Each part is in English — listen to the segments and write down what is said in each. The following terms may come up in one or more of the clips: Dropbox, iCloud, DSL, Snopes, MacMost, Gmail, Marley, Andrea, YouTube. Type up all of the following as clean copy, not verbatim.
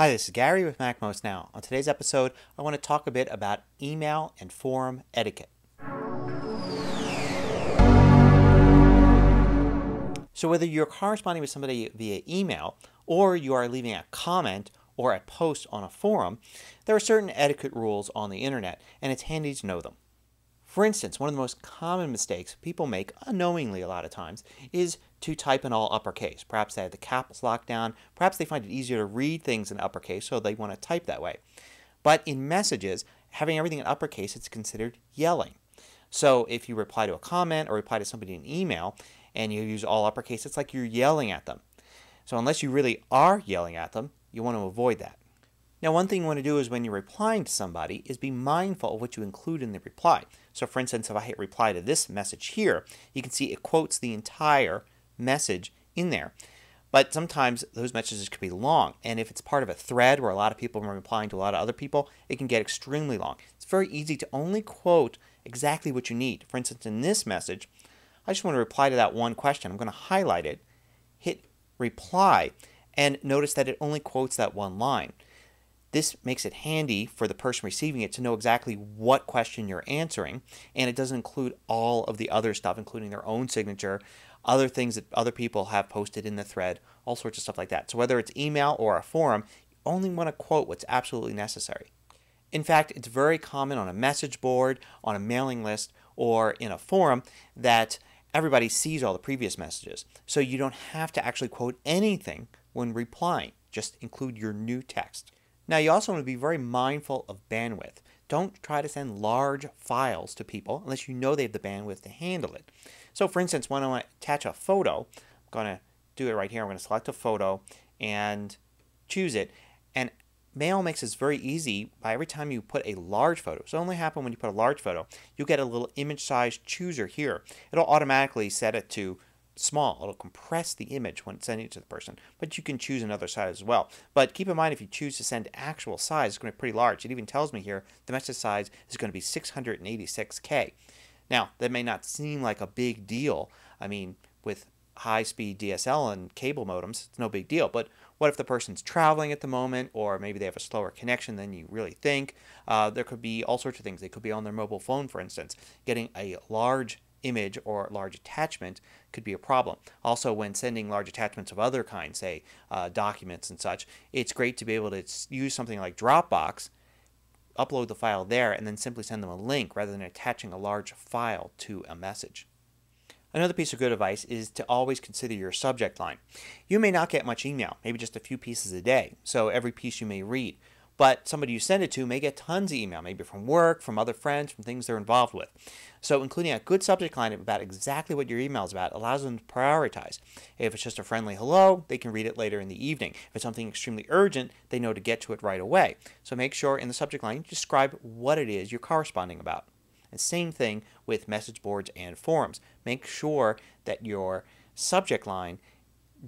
Hi, this is Gary with MacMost Now. On today's episode, I want to talk a bit about email and forum etiquette. So whether you're corresponding with somebody via email or you are leaving a comment or a post on a forum, there are certain etiquette rules on the internet and it's handy to know them. For instance, one of the most common mistakes people make unknowingly a lot of times is to type in all uppercase. Perhaps they have the caps locked down. Perhaps they find it easier to read things in uppercase so they want to type that way. But in messages, having everything in uppercase is considered yelling. So if you reply to a comment or reply to somebody in an email and you use all uppercase, it's like you're yelling at them. So unless you really are yelling at them, you want to avoid that. Now one thing you want to do is when you're replying to somebody is be mindful of what you include in the reply. So for instance, if I hit reply to this message here, you can see it quotes the entire message in there. But sometimes those messages could be long, and if it's part of a thread where a lot of people are replying to a lot of other people, it can get extremely long. It's very easy to only quote exactly what you need. For instance, in this message, I just want to reply to that one question. I'm going to highlight it, hit reply, and notice that it only quotes that one line. This makes it handy for the person receiving it to know exactly what question you're answering, and it doesn't include all of the other stuff, including their own signature, other things that other people have posted in the thread, all sorts of stuff like that. So whether it's email or a forum, you only want to quote what's absolutely necessary. In fact, it's very common on a message board, on a mailing list, or in a forum that everybody sees all the previous messages. So you don't have to actually quote anything when replying. Just include your new text. Now you also want to be very mindful of bandwidth. Don't try to send large files to people unless you know they have the bandwidth to handle it. So for instance, when I want to attach a photo, I'm going to do it right here. I'm going to select a photo and choose it. And Mail makes this very easy by every time you put a large photo. So it only happens when you put a large photo. You get a little image size chooser here. It'll automatically set it to small. It'll compress the image when sending it to the person, but you can choose another size as well. But keep in mind if you choose to send actual size, it's going to be pretty large. It even tells me here the message size is going to be 686K. Now that may not seem like a big deal. I mean, with high-speed DSL and cable modems, it's no big deal. But what if the person's traveling at the moment, or maybe they have a slower connection than you really think? There could be all sorts of things. They could be on their mobile phone, for instance. Getting a large image or large attachment could be a problem. Also, when sending large attachments of other kinds, say documents and such, it's great to be able to use something like Dropbox, upload the file there, and then simply send them a link rather than attaching a large file to a message. Another piece of good advice is to always consider your subject line. You may not get much email, maybe just a few pieces a day, so every piece you may read. But somebody you send it to may get tons of email, maybe from work, from other friends, from things they're involved with. So including a good subject line about exactly what your email is about allows them to prioritize. If it's just a friendly hello, they can read it later in the evening. If it's something extremely urgent, they know to get to it right away. So make sure in the subject line you describe what it is you're corresponding about. And same thing with message boards and forums. Make sure that your subject line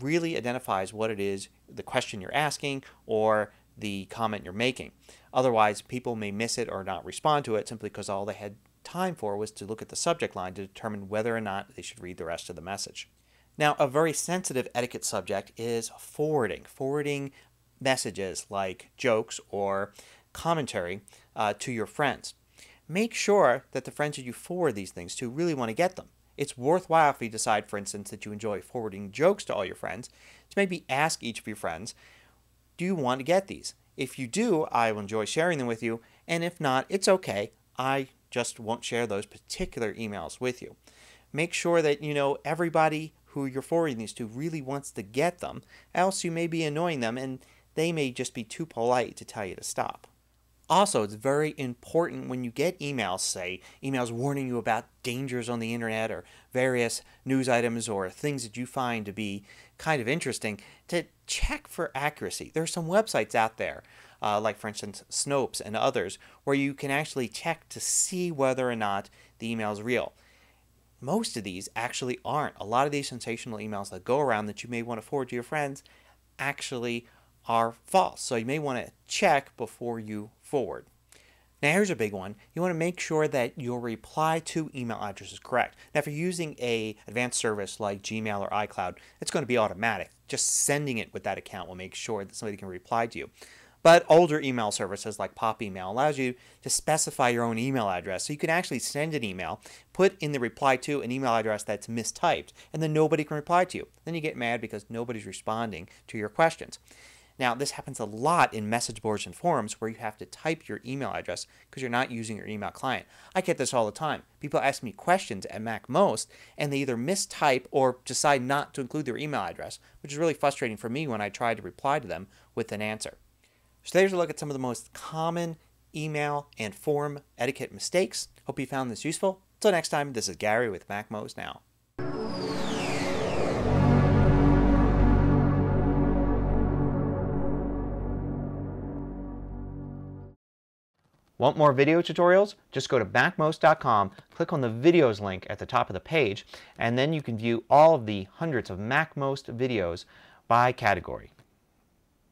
really identifies what it is, the question you're asking, or the comment you're making. Otherwise people may miss it or not respond to it simply because all they had time for was to look at the subject line to determine whether or not they should read the rest of the message. Now a very sensitive etiquette subject is forwarding. Forwarding messages like jokes or commentary to your friends. Make sure that the friends that you forward these things to really want to get them. It's worthwhile if you decide, for instance, that you enjoy forwarding jokes to all your friends, to maybe ask each of your friends, do you want to get these? If you do, I will enjoy sharing them with you, and if not, it's okay. I just won't share those particular emails with you. Make sure that you know everybody who you're forwarding these to really wants to get them, else you may be annoying them and they may just be too polite to tell you to stop. Also, it's very important when you get emails, say, emails warning you about dangers on the internet or various news items or things that you find to be kind of interesting, to check for accuracy. There are some websites out there, like for instance Snopes and others, where you can actually check to see whether or not the email is real. Most of these actually aren't. A lot of these sensational emails that go around that you may want to forward to your friends actually are false. So you may want to check before you forward. Now here's a big one. You want to make sure that your reply to email address is correct. Now if you're using an advanced service like Gmail or iCloud, it's going to be automatic. Just sending it with that account will make sure that somebody can reply to you. But older email services like Pop Email allows you to specify your own email address. So you can actually send an email, put in the reply to an email address that's mistyped, and then nobody can reply to you. Then you get mad because nobody's responding to your questions. Now this happens a lot in message boards and forums where you have to type your email address because you're not using your email client. I get this all the time. People ask me questions at MacMost and they either mistype or decide not to include their email address, which is really frustrating for me when I try to reply to them with an answer. So there's a look at some of the most common email and forum etiquette mistakes. Hope you found this useful. Until next time, this is Gary with MacMost Now. Want more video tutorials? Just go to MacMost.com, click on the videos link at the top of the page, and then you can view all of the hundreds of MacMost videos by category.